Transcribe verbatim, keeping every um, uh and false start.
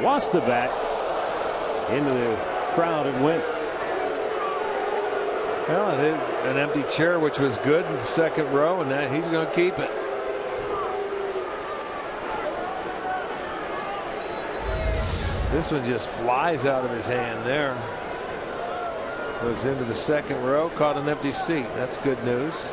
lost the bat into the crowd and went. Well, it an empty chair, which was good in the second row, and that he's going to keep it. This one just flies out of his hand there. Goes into the second row, caught an empty seat. That's good news.